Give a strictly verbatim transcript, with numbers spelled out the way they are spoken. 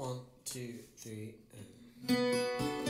One, two, three, and...